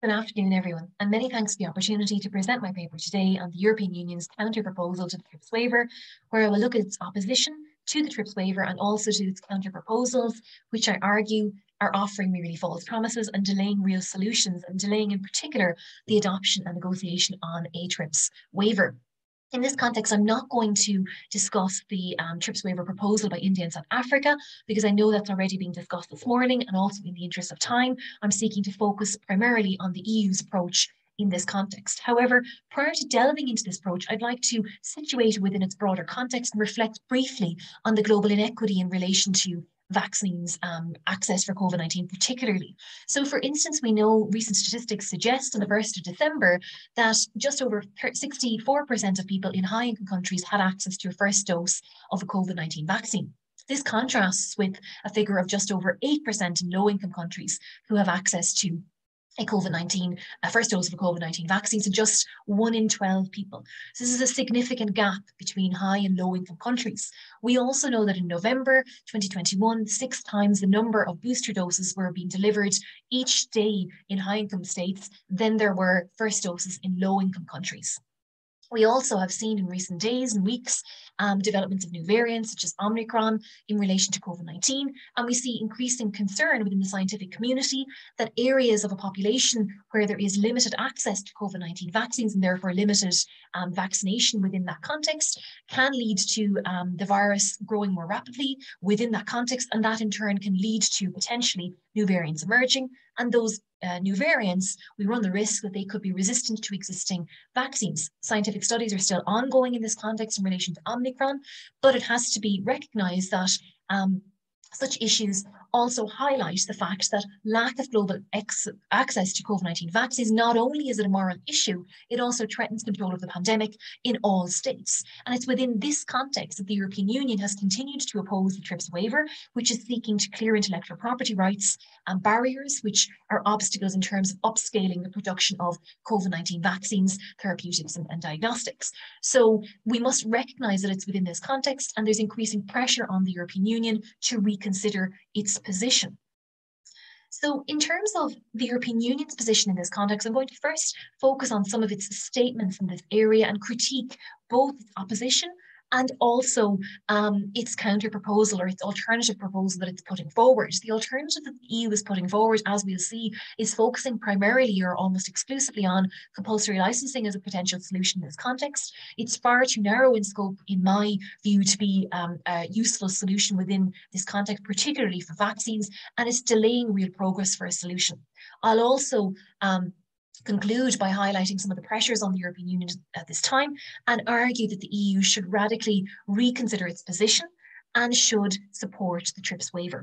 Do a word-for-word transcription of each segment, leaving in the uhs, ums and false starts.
Good afternoon, everyone, and many thanks for the opportunity to present my paper today on the European Union's counter-proposal to the TRIPS waiver, where I will look at its opposition to the TRIPS waiver and also to its counter-proposals, which I argue are offering me really false promises and delaying real solutions, and delaying in particular the adoption and negotiation on a TRIPS waiver. In this context, I'm not going to discuss the um, TRIPS waiver proposal by India and South Africa, because I know that's already being discussed this morning, and also in the interest of time, I'm seeking to focus primarily on the E U's approach in this context. However, prior to delving into this approach, I'd like to situate within its broader context and reflect briefly on the global inequity in relation to vaccines um, access for COVID nineteen particularly. So for instance, we know recent statistics suggest on the first of December that just over sixty-four percent of people in high income countries had access to a first dose of a COVID nineteen vaccine. This contrasts with a figure of just over eight percent in low income countries who have access to a COVID nineteen, a first dose of a COVID nineteen vaccine, so just one in twelve people. So this is a significant gap between high and low income countries. We also know that in November twenty twenty-one, six times the number of booster doses were being delivered each day in high income states than there were first doses in low income countries. We also have seen in recent days and weeks um, developments of new variants such as Omicron in relation to COVID nineteen, and we see increasing concern within the scientific community that areas of a population where there is limited access to COVID nineteen vaccines and therefore limited um, vaccination within that context can lead to um, the virus growing more rapidly within that context, and that in turn can lead to potentially new variants emerging, and those Uh, new variants, we run the risk that they could be resistant to existing vaccines. Scientific studies are still ongoing in this context in relation to Omicron, but it has to be recognised that um, such issues also highlight the fact that lack of global ex access to COVID nineteen vaccines, not only is it a moral issue, it also threatens control of the pandemic in all states. And it's within this context that the European Union has continued to oppose the TRIPS waiver, which is seeking to clear intellectual property rights and barriers, which are obstacles in terms of upscaling the production of COVID nineteen vaccines, therapeutics and, and diagnostics. So we must recognise that it's within this context, and there's increasing pressure on the European Union to reconsider its position. So in terms of the European Union's position in this context, I'm going to first focus on some of its statements in this area and critique both its opposition and also um, its counter-proposal, or its alternative proposal that it's putting forward. The alternative that the E U is putting forward, as we'll see, is focusing primarily or almost exclusively on compulsory licensing as a potential solution in this context. It's far too narrow in scope, in my view, to be um, a useful solution within this context, particularly for vaccines, and it's delaying real progress for a solution. I'll also um, conclude by highlighting some of the pressures on the European Union at this time and argue that the E U should radically reconsider its position and should support the TRIPS waiver.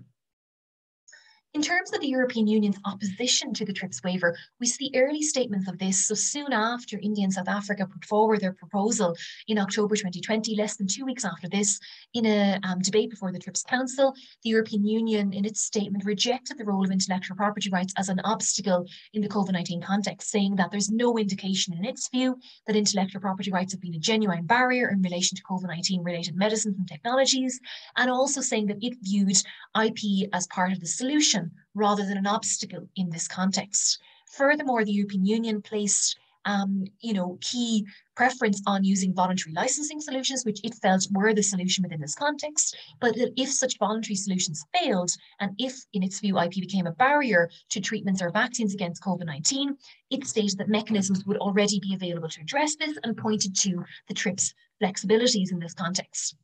In terms of the European Union's opposition to the TRIPS waiver, we see early statements of this. So soon after India and South Africa put forward their proposal in October twenty twenty, less than two weeks after this, in a um, debate before the TRIPS Council, the European Union in its statement rejected the role of intellectual property rights as an obstacle in the COVID nineteen context, saying that there's no indication in its view that intellectual property rights have been a genuine barrier in relation to COVID nineteen related medicines and technologies, and also saying that it viewed I P as part of the solution rather than an obstacle in this context. Furthermore, the European Union placed um, you know, key preference on using voluntary licensing solutions, which it felt were the solution within this context, but that if such voluntary solutions failed, and if, in its view, I P became a barrier to treatments or vaccines against COVID nineteen, it stated that mechanisms would already be available to address this and pointed to the TRIPS flexibilities in this context.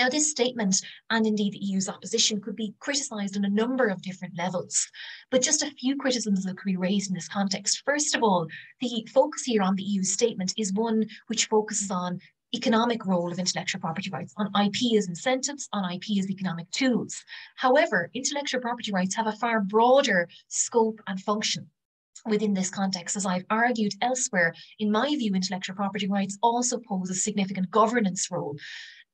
Now, this statement, and indeed the E U's opposition, could be criticised on a number of different levels, but just a few criticisms that could be raised in this context. First of all, the focus here on the E U's statement is one which focuses on economic role of intellectual property rights, on I P as incentives, on I P as economic tools. However, intellectual property rights have a far broader scope and function. Within this context, as I've argued elsewhere, in my view, intellectual property rights also pose a significant governance role.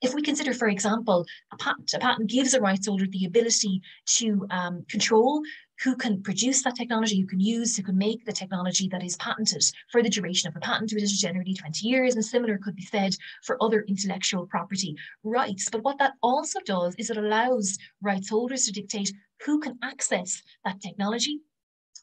If we consider, for example, a patent, a patent gives a rights holder the ability to um, control who can produce that technology, who can use, who can make the technology that is patented for the duration of the patent, which is generally twenty years, and similar could be said for other intellectual property rights. But what that also does is it allows rights holders to dictate who can access that technology,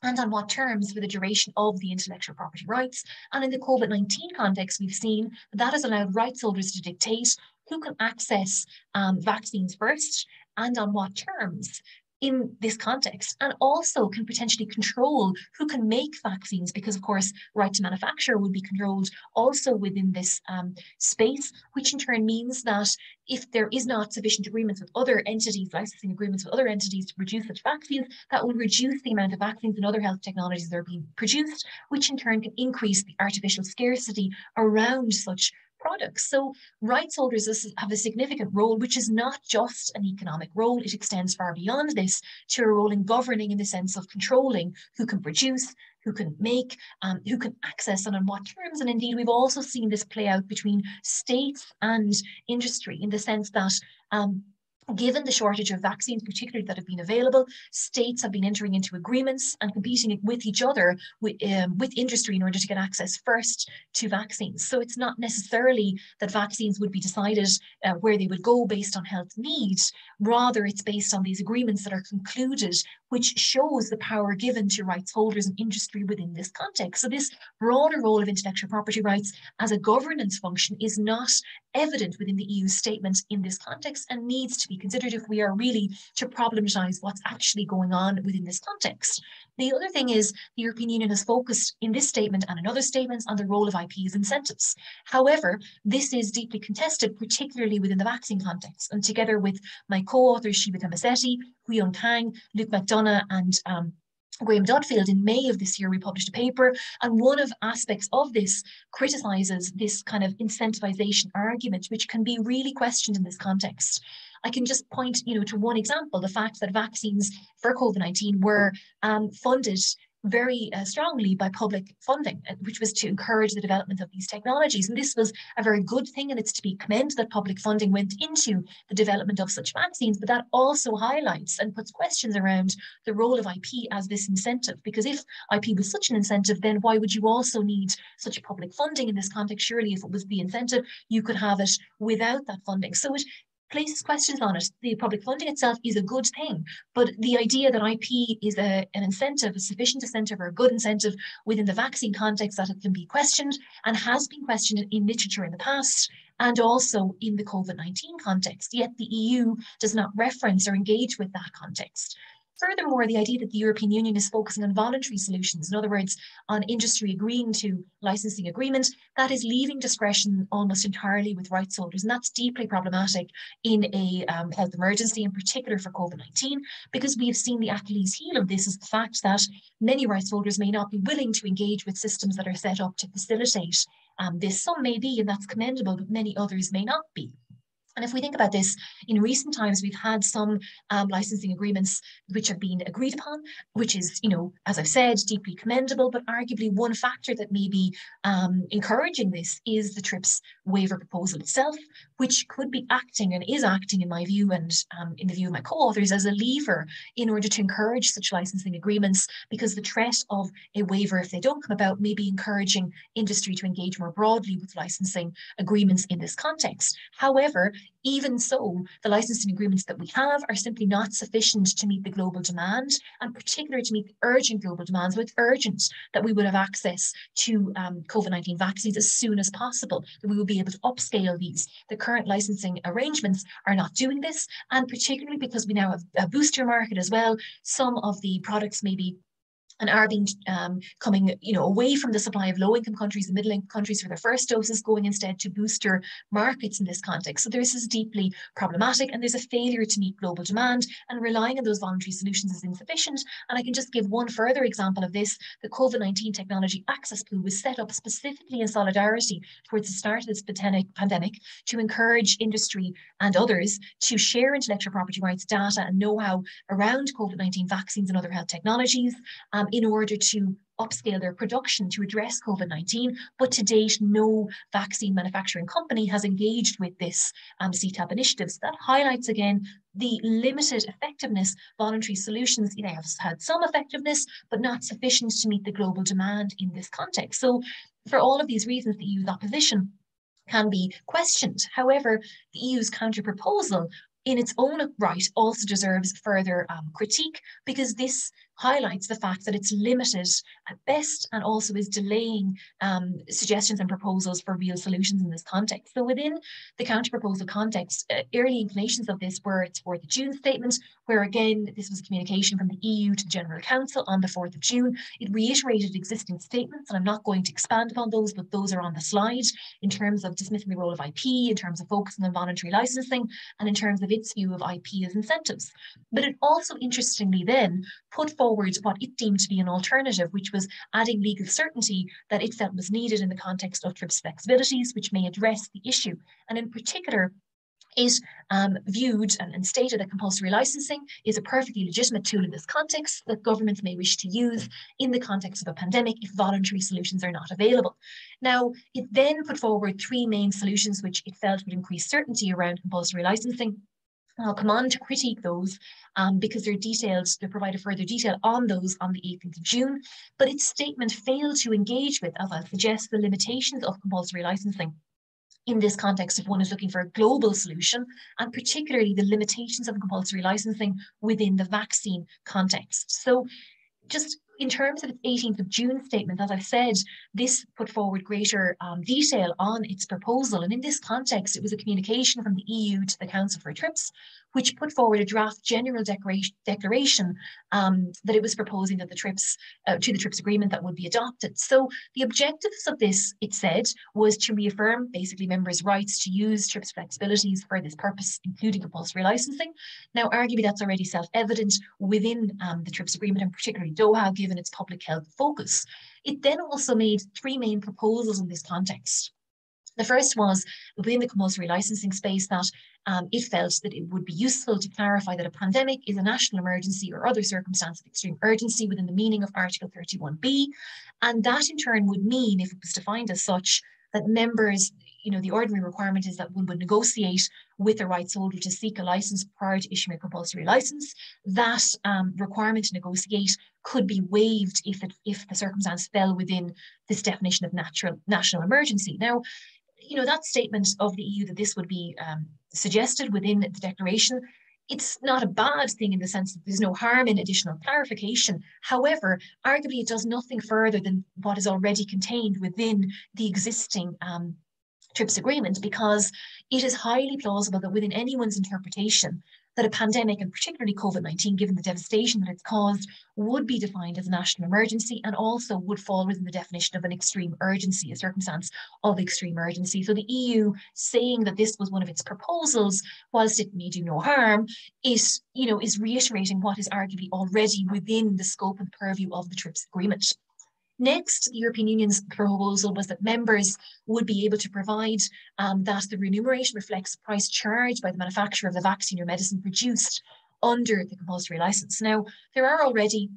and on what terms for the duration of the intellectual property rights. And in the COVID nineteen context, we've seen that, that has allowed rights holders to dictate who can access um, vaccines first and on what terms in this context, and also can potentially control who can make vaccines, because of course, right to manufacture would be controlled also within this um, space, which in turn means that if there is not sufficient agreements with other entities, licensing agreements with other entities to produce such vaccines, that will reduce the amount of vaccines and other health technologies that are being produced, which in turn can increase the artificial scarcity around such products. So rights holders have a significant role, which is not just an economic role. It extends far beyond this to a role in governing, in the sense of controlling who can produce, who can make, um, who can access, and on what terms. And indeed, we've also seen this play out between states and industry, in the sense that um, given the shortage of vaccines, particularly that have been available, states have been entering into agreements and competing with each other, with, um, with industry, in order to get access first to vaccines. So it's not necessarily that vaccines would be decided uh, where they would go based on health needs. Rather, it's based on these agreements that are concluded, which shows the power given to rights holders and industry within this context. So this broader role of intellectual property rights as a governance function is not evident within the E U statement in this context, and needs to be considered if we are really to problematize what's actually going on within this context. The other thing is, the European Union has focused in this statement and in other statements on the role of I P as incentives. However, this is deeply contested, particularly within the vaccine context. And together with my co-authors Shiba Kamasetti, Huiyun Kang, Luke McDonough, and um, Graham Doddfield, in May of this year, we published a paper, and one of aspects of this criticizes this kind of incentivization argument, which can be really questioned in this context. I can just point, you know, to one example, the fact that vaccines for COVID nineteen were um, funded very uh, strongly by public funding, which was to encourage the development of these technologies. And this was a very good thing, and it's to be commended that public funding went into the development of such vaccines, but that also highlights and puts questions around the role of I P as this incentive, because if I P was such an incentive, then why would you also need such public funding in this context? Surely if it was the incentive, you could have it without that funding. So it places questions on it. The public funding itself is a good thing, but the idea that I P is a, an incentive, a sufficient incentive or a good incentive within the vaccine context, that it can be questioned and has been questioned in literature in the past, and also in the COVID nineteen context, yet the E U does not reference or engage with that context. Furthermore, the idea that the European Union is focusing on voluntary solutions, in other words, on industry agreeing to licensing agreement, that is leaving discretion almost entirely with rights holders. And that's deeply problematic in a um, health emergency, in particular for COVID nineteen, because we have seen the Achilles heel of this is the fact that many rights holders may not be willing to engage with systems that are set up to facilitate um, this. Some may be, and that's commendable, but many others may not be. And if we think about this, in recent times, we've had some um, licensing agreements which have been agreed upon, which is, you know, as I've said, deeply commendable, but arguably one factor that may be um, encouraging this is the TRIPS waiver proposal itself, which could be acting and is acting, in my view, and um, in the view of my co-authors, as a lever in order to encourage such licensing agreements, because the threat of a waiver, if they don't come about, may be encouraging industry to engage more broadly with licensing agreements in this context. However, even so, the licensing agreements that we have are simply not sufficient to meet the global demand, and particularly to meet the urgent global demands. So it's urgent that we would have access to um, COVID nineteen vaccines as soon as possible, that we would be able to upscale these. The current licensing arrangements are not doing this, and particularly because we now have a booster market as well, some of the products may be and are being um, coming, you know, away from the supply of low-income countries and middle-income countries for their first doses, going instead to booster markets in this context. So this is deeply problematic, and there's a failure to meet global demand, and relying on those voluntary solutions is insufficient. And I can just give one further example of this. The COVID nineteen Technology Access Pool was set up specifically in solidarity towards the start of this pandemic to encourage industry and others to share intellectual property rights data and know-how around COVID nineteen vaccines and other health technologies, Um, in order to upscale their production to address COVID nineteen, but to date, no vaccine manufacturing company has engaged with this um, C TAB initiative. So that highlights again the limited effectiveness. Voluntary solutions, you know, have had some effectiveness, but not sufficient to meet the global demand in this context. So for all of these reasons, the E U's opposition can be questioned. However, the E U's counter-proposal in its own right also deserves further um, critique, because this highlights the fact that it's limited at best and also is delaying um, suggestions and proposals for real solutions in this context. So within the counter-proposal context, uh, early inclinations of this were its fourth of June statement, where again, this was communication from the E U to the General Council on the fourth of June. It reiterated existing statements, and I'm not going to expand upon those, but those are on the slide in terms of dismissing the role of I P, in terms of focusing on voluntary licensing, and in terms of its view of I P as incentives. But it also, interestingly then, put forward what it deemed to be an alternative, which was adding legal certainty that it felt was needed in the context of TRIPS flexibilities, which may address the issue. And in particular, it um, viewed and, and stated that compulsory licensing is a perfectly legitimate tool in this context that governments may wish to use in the context of a pandemic if voluntary solutions are not available. Now, it then put forward three main solutions which it felt would increase certainty around compulsory licensing. I'll come on to critique those um, because they're detailed, they provide a further detail on those on the eighteenth of June, but its statement failed to engage with, as I'll suggest, the limitations of compulsory licensing in this context, if one is looking for a global solution, and particularly the limitations of compulsory licensing within the vaccine context. So just in terms of its eighteenth of June statement, as I've said, this put forward greater um, detail on its proposal. And in this context, it was a communication from the E U to the Council for TRIPS, which put forward a draft general declaration um, that it was proposing that the TRIPS, uh, to the TRIPS agreement that would be adopted. So the objectives of this, it said, was to reaffirm basically members' rights to use TRIPS flexibilities for this purpose, including compulsory licensing. Now, arguably, that's already self-evident within um, the TRIPS agreement, and particularly Doha, given its public health focus. It then also made three main proposals in this context. The first was within the compulsory licensing space that um, it felt that it would be useful to clarify that a pandemic is a national emergency or other circumstance of extreme urgency within the meaning of Article thirty-one B. And that in turn would mean, if it was defined as such, that members, you know, the ordinary requirement is that one would negotiate with a rights holder to seek a license prior to issuing a compulsory license. That um, requirement to negotiate could be waived if, it, if the circumstance fell within this definition of natural, national emergency. Now, you know, that statement of the E U that this would be um, suggested within the declaration, it's not a bad thing in the sense that there's no harm in additional clarification. However, arguably it does nothing further than what is already contained within the existing um, TRIPS agreement, because it is highly plausible that within anyone's interpretation that a pandemic, and particularly COVID nineteen, given the devastation that it's caused, would be defined as a national emergency and also would fall within the definition of an extreme urgency, a circumstance of extreme urgency. So the E U saying that this was one of its proposals, whilst it may do no harm, is, you know, is reiterating what is arguably already within the scope and purview of the TRIPS agreement. Next, the European Union's proposal was that members would be able to provide um, that the remuneration reflects the price charged by the manufacturer of the vaccine or medicine produced under the compulsory license. Now, there are already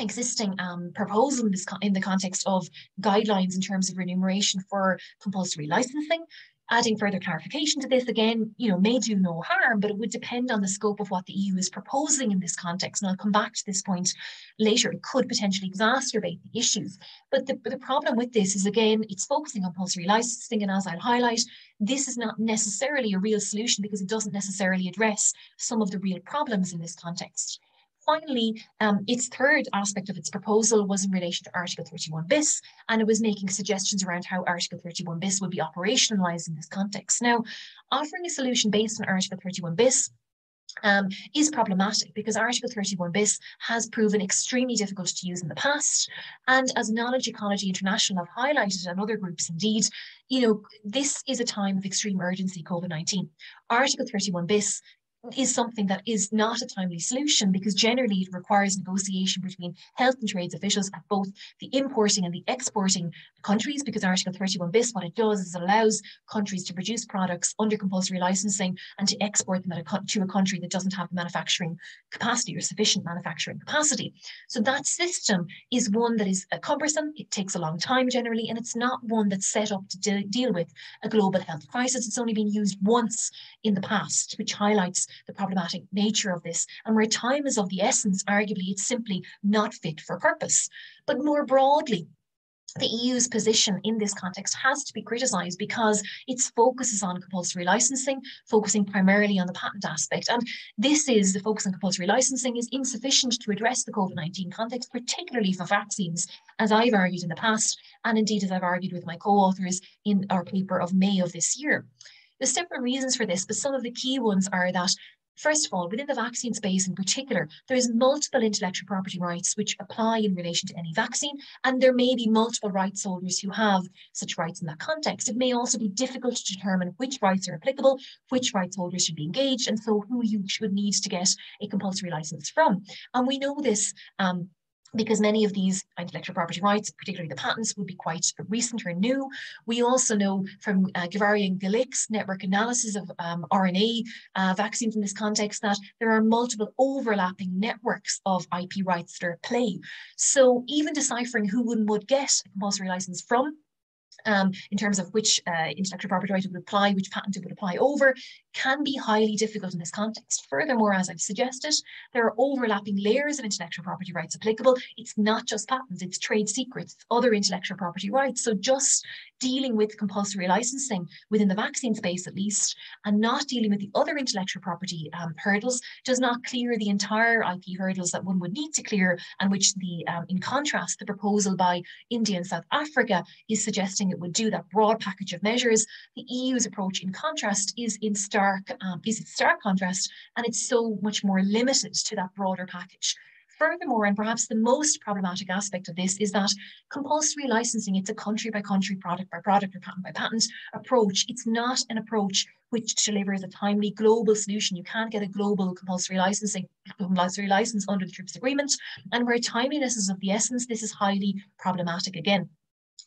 existing um, proposal in, this con in the context of guidelines in terms of remuneration for compulsory licensing. Adding further clarification to this, again, you know, may do no harm, but it would depend on the scope of what the E U is proposing in this context. And I'll come back to this point later. It could potentially exacerbate the issues. But the, the problem with this is, again, it's focusing on compulsory licensing. And as I'll highlight, this is not necessarily a real solution because it doesn't necessarily address some of the real problems in this context. Finally, um, its third aspect of its proposal was in relation to Article thirty-one bis, and it was making suggestions around how Article thirty-one bis would be operationalised in this context. Now, offering a solution based on Article thirty-one bis Um, is problematic because Article thirty-one bis has proven extremely difficult to use in the past, and as Knowledge Ecology International have highlighted, and other groups indeed, you know, this is a time of extreme urgency, COVID nineteen. Article thirty-one bis is something that is not a timely solution because generally it requires negotiation between health and trade officials at both the importing and the exporting countries, because Article thirty-one bis, what it does is it allows countries to produce products under compulsory licensing and to export them at a, to a country that doesn't have the manufacturing capacity or sufficient manufacturing capacity. So that system is one that is cumbersome, it takes a long time generally, and it's not one that's set up to de deal with a global health crisis. It's only been used once in the past, which highlights the problematic nature of this, and where time is of the essence, arguably, it's simply not fit for purpose. But more broadly, the E U's position in this context has to be criticised because its focus is on compulsory licensing, focusing primarily on the patent aspect. And this is, the focus on compulsory licensing is insufficient to address the COVID nineteen context, particularly for vaccines, as I've argued in the past, and indeed as I've argued with my co-authors in our paper of May of this year. There's several reasons for this, but some of the key ones are that, first of all, within the vaccine space in particular, there is multiple intellectual property rights which apply in relation to any vaccine, and there may be multiple rights holders who have such rights in that context. It may also be difficult to determine which rights are applicable, which rights holders should be engaged, and so who you should need to get a compulsory license from. And we know this um, because many of these intellectual property rights, particularly the patents, would be quite recent or new. We also know from uh, Gavarian Galic's network analysis of um, R N A uh, vaccines in this context that there are multiple overlapping networks of I P rights that are at play. So even deciphering who one would get a compulsory license from, Um, in terms of which uh, intellectual property right it would apply, which patent it would apply over, can be highly difficult in this context. Furthermore, as I've suggested, there are overlapping layers of intellectual property rights applicable. It's not just patents, it's trade secrets, other intellectual property rights. So just dealing with compulsory licensing within the vaccine space, at least, and not dealing with the other intellectual property um, hurdles does not clear the entire I P hurdles that one would need to clear, and which the, um, in contrast, the proposal by India and South Africa is suggesting it would do, that broad package of measures. The E U's approach, in contrast, is in stark, um, is in stark contrast, and it's so much more limited to that broader package. Furthermore, and perhaps the most problematic aspect of this, is that compulsory licensing, it's a country by country, product by product, or patent by patent approach. It's not an approach which delivers a timely global solution. You can't get a global compulsory licensing, compulsory license under the TRIPS agreement. And where timeliness is of the essence, this is highly problematic again.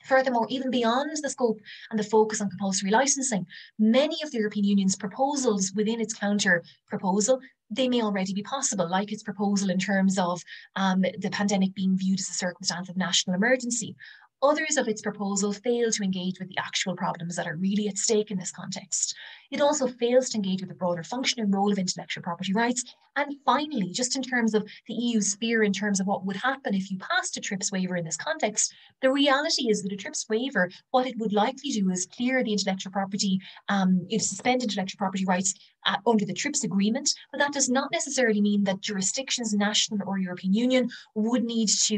Furthermore, even beyond the scope and the focus on compulsory licensing, many of the European Union's proposals within its counter proposal, they may already be possible, like its proposal in terms of um, the pandemic being viewed as a circumstance of national emergency. Others of its proposal fail to engage with the actual problems that are really at stake in this context. It also fails to engage with the broader function and role of intellectual property rights. And finally, just in terms of the E U sphere, in terms of what would happen if you passed a TRIPS waiver in this context, the reality is that a TRIPS waiver, what it would likely do is clear the intellectual property, um, it suspend intellectual property rights uh, under the TRIPS agreement, but that does not necessarily mean that jurisdictions, national or European Union, would need to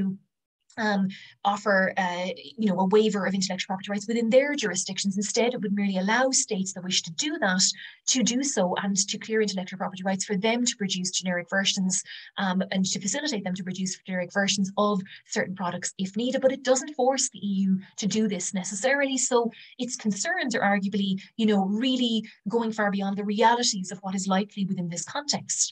Um, offer uh, you know, a waiver of intellectual property rights within their jurisdictions. Instead, it would merely allow states that wish to do that to do so, and to clear intellectual property rights for them to produce generic versions um, and to facilitate them to produce generic versions of certain products if needed. But it doesn't force the E U to do this necessarily. So its concerns are arguably, you know, really going far beyond the realities of what is likely within this context.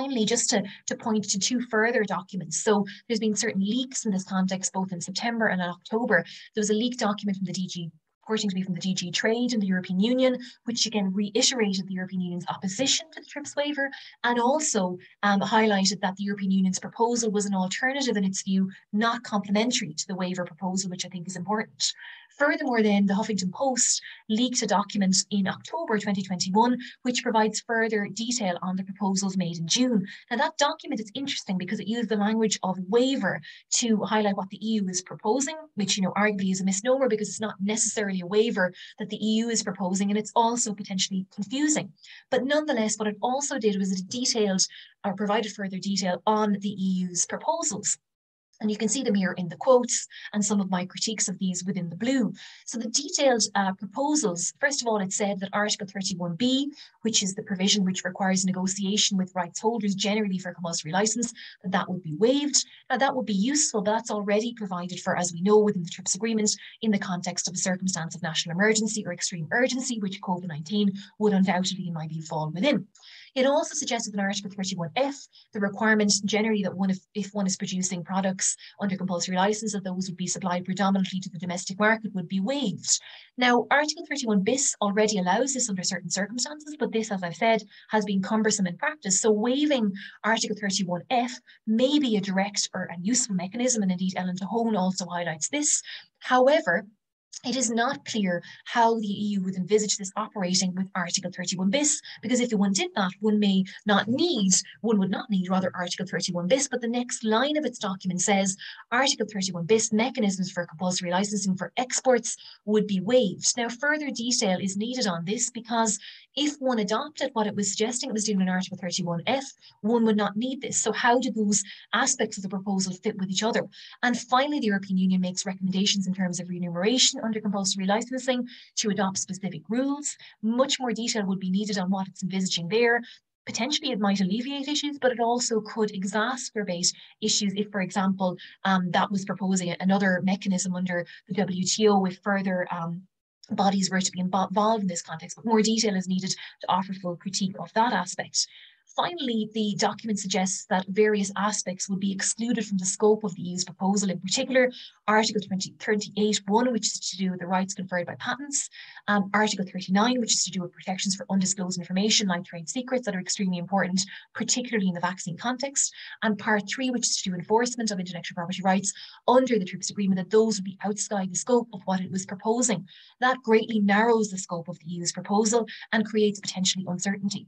Finally, just to, to point to two further documents. So there's been certain leaks in this context, both in September and in October. There was a leaked document from the D G, reporting to be from the D G Trade in the European Union, which again reiterated the European Union's opposition to the TRIPS waiver, and also um, highlighted that the European Union's proposal was an alternative in its view, not complementary to the waiver proposal, which I think is important. Furthermore, then, the Huffington Post leaked a document in October twenty twenty-one, which provides further detail on the proposals made in June. Now, that document is interesting because it used the language of waiver to highlight what the E U is proposing, which, you know, arguably is a misnomer because it's not necessarily a waiver that the E U is proposing, and it's also potentially confusing. But nonetheless, what it also did was it detailed or provided further detail on the E U's proposals. And you can see them here in the quotes and some of my critiques of these within the blue. So the detailed uh, proposals, first of all, it said that Article thirty-one B, which is the provision which requires negotiation with rights holders generally for a compulsory license, that that would be waived. Now, that would be useful, but that's already provided for, as we know, within the TRIPS agreement in the context of a circumstance of national emergency or extreme urgency, which COVID nineteen would undoubtedly, in my view, fall within. It also suggested in Article thirty-one F, the requirement generally that one, if, if one is producing products under compulsory license, that those would be supplied predominantly to the domestic market, would be waived. Now, Article thirty-one bis already allows this under certain circumstances, but this, as I've said, has been cumbersome in practice. So waiving Article thirty-one F may be a direct or a useful mechanism, and indeed Ellen Tahone also highlights this. However, It is not clear how the E U would envisage this operating with Article thirty-one bis, because if the one did not, one may not need, one would not need rather Article thirty-one bis, but the next line of its document says Article thirty-one bis mechanisms for compulsory licensing for exports would be waived. Now, further detail is needed on this, because if one adopted what it was suggesting it was doing in Article thirty-one F, one would not need this. So how do those aspects of the proposal fit with each other? And finally, the European Union makes recommendations in terms of remuneration under compulsory licensing to adopt specific rules. Much more detail would be needed on what it's envisaging there. Potentially it might alleviate issues, but it also could exacerbate issues if, for example, um, that was proposing another mechanism under the W T O with further um, bodies were to be involved in this context, but more detail is needed to offer full critique of that aspect. Finally, the document suggests that various aspects would be excluded from the scope of the E U's proposal, in particular Article thirty-eight one, which is to do with the rights conferred by patents, um, Article thirty-nine, which is to do with protections for undisclosed information like trade secrets that are extremely important, particularly in the vaccine context, and Part three, which is to do enforcement of intellectual property rights under the TRIPS agreement, that those would be outside the scope of what it was proposing. That greatly narrows the scope of the E U's proposal and creates potentially uncertainty.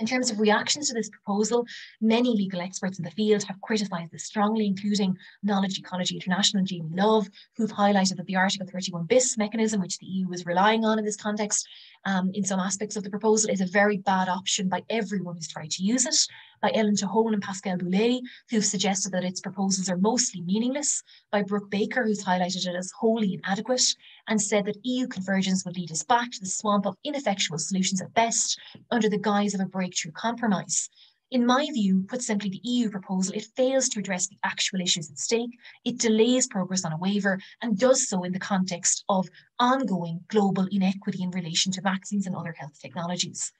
In terms of reactions to this proposal, many legal experts in the field have criticised this strongly, including Knowledge Ecology International and Jamie Love, who've highlighted that the Article thirty-one bis mechanism, which the E U was relying on in this context, um, in some aspects of the proposal, is a very bad option by everyone who's tried to use it. By Ellen Tahone and Pascal Boulay, who've suggested that its proposals are mostly meaningless, by Brooke Baker, who's highlighted it as wholly inadequate, and said that E U convergence would lead us back to the swamp of ineffectual solutions at best, under the guise of a breakthrough compromise. In my view, put simply, the E U proposal, it fails to address the actual issues at stake, it delays progress on a waiver, and does so in the context of ongoing global inequity in relation to vaccines and other health technologies.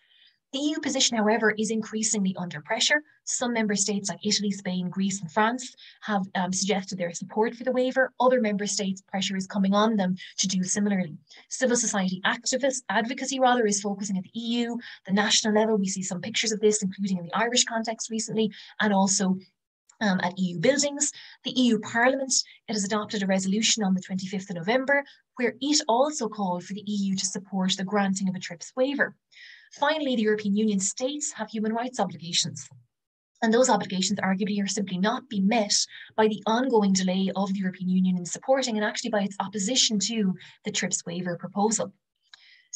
The E U position, however, is increasingly under pressure. Some member states like Italy, Spain, Greece and France have um, suggested their support for the waiver. Other member states' pressure is coming on them to do similarly. Civil society activists, advocacy rather, is focusing at the E U. The national level, we see some pictures of this, including in the Irish context recently, and also Um, at E U buildings. The E U Parliament, it has adopted a resolution on the twenty-fifth of November, where it also called for the E U to support the granting of a TRIPS waiver. Finally, the European Union states have human rights obligations, and those obligations arguably are simply not being met by the ongoing delay of the European Union in supporting, and actually by its opposition to, the TRIPS waiver proposal.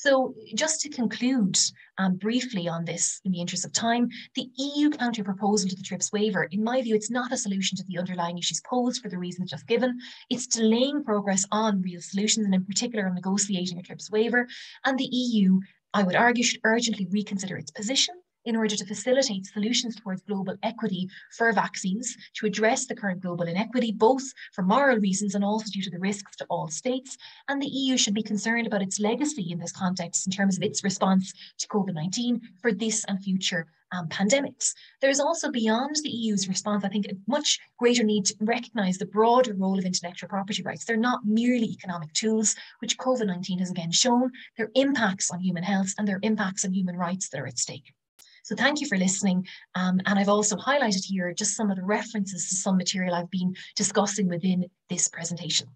So just to conclude um, briefly on this, in the interest of time, the E U counter-proposal to the TRIPS waiver, in my view, it's not a solution to the underlying issues posed for the reasons just given. It's delaying progress on real solutions, and in particular on negotiating a TRIPS waiver. And the E U, I would argue, should urgently reconsider its position in order to facilitate solutions towards global equity for vaccines, to address the current global inequity, both for moral reasons and also due to the risks to all states. And the E U should be concerned about its legacy in this context in terms of its response to COVID nineteen for this and future Um, pandemics. There is also, beyond the E U's response, I think, a much greater need to recognise the broader role of intellectual property rights. They're not merely economic tools, which COVID nineteen has again shown, their impacts on human health and their impacts on human rights that are at stake. So thank you for listening. Um, and I've also highlighted here just some of the references to some material I've been discussing within this presentation.